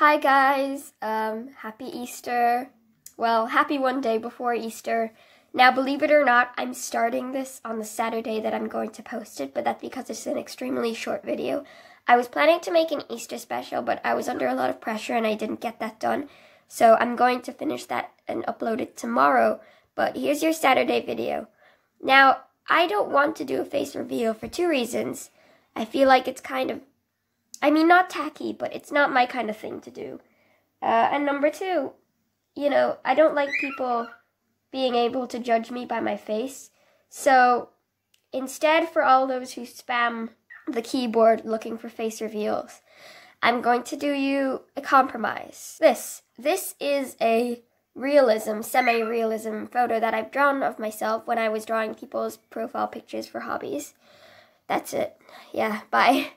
Hi guys, happy Easter. Well, happy one day before Easter. Now, believe it or not, I'm starting this on the Saturday that I'm going to post it, but that's because it's an extremely short video. I was planning to make an Easter special, but I was under a lot of pressure and I didn't get that done. So I'm going to finish that and upload it tomorrow, but here's your Saturday video. Now, I don't want to do a face reveal for two reasons. I feel like it's kind of not tacky, but it's not my kind of thing to do. And number two, you know, I don't like people being able to judge me by my face. So instead, for all those who spam the keyboard looking for face reveals, I'm going to do you a compromise. This is a realism, semi-realism photo that I've drawn of myself when I was drawing people's profile pictures for hobbies. That's it. Yeah, bye.